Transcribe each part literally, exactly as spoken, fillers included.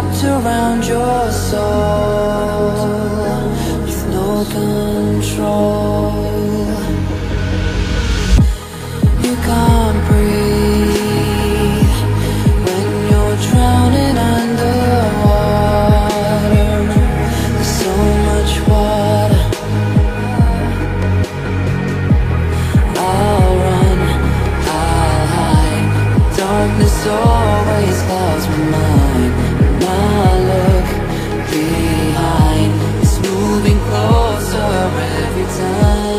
wrapped around your soul with no control. You can't breathe when you're drowning underwater. There's so much water. I'll run, I'll hide. Darkness always clouds my mind. When I look behind, it's moving closer every time.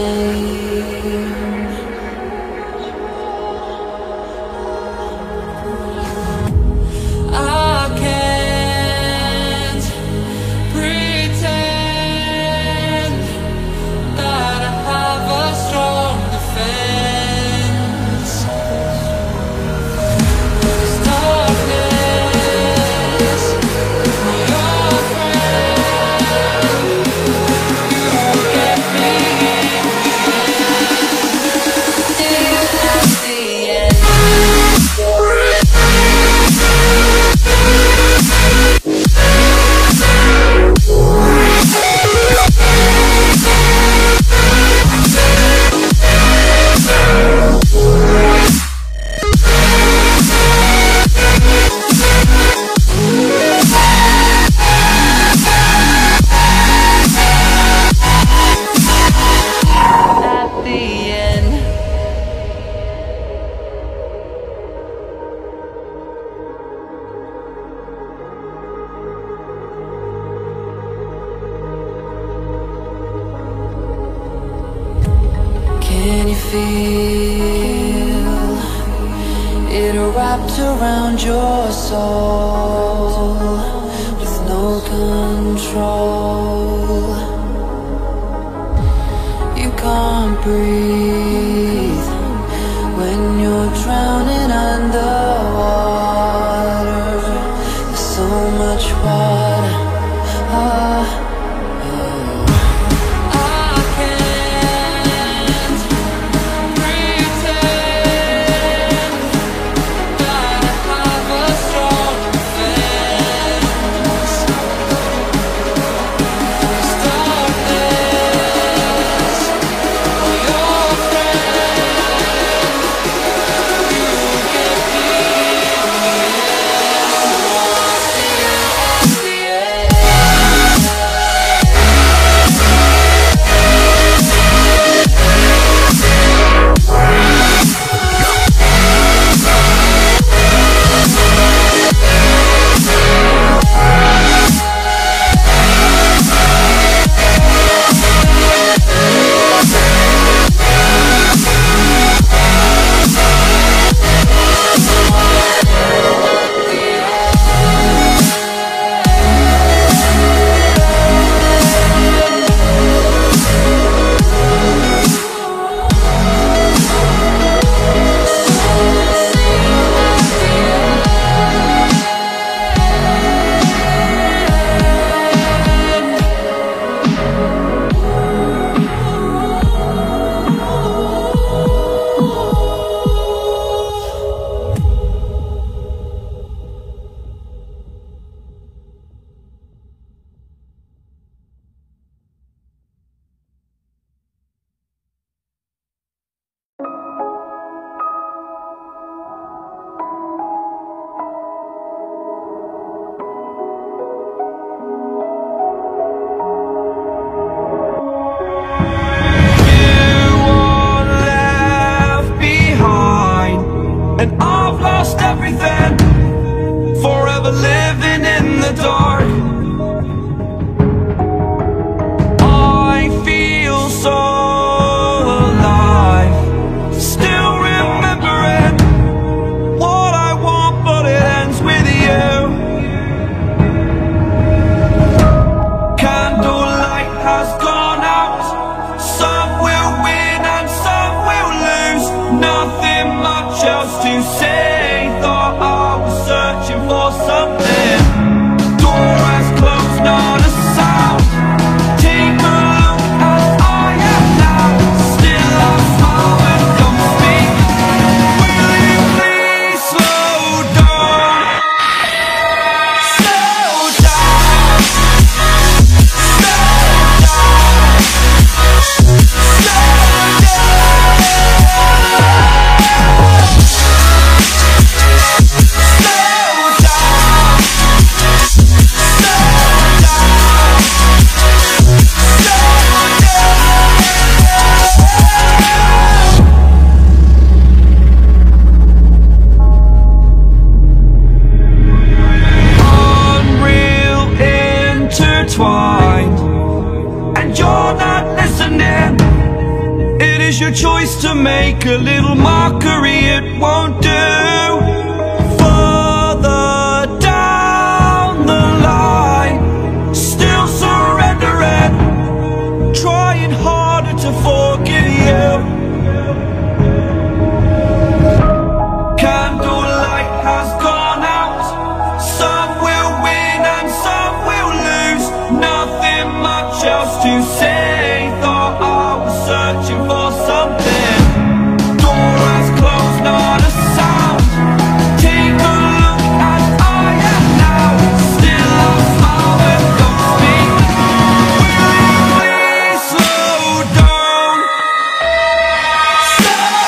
Can you feel it wrapped around your soul with no control? You can't breathe when you're drowning underwater. There's so much water. Oh. is to make a little mockery, it won't do. Candlelight has gone out. Some will win and some will lose. Nothing much else to say. Thought I was searching for something. Door has closed, not a sound. Take a look at I am now. Still I smile and don't speak. Will you please slow down? Slow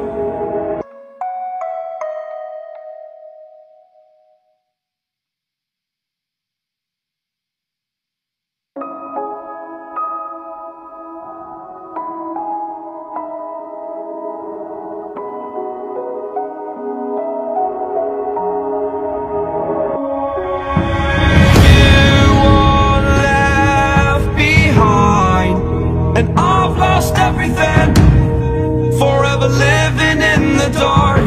I've lost everything, forever living in the dark.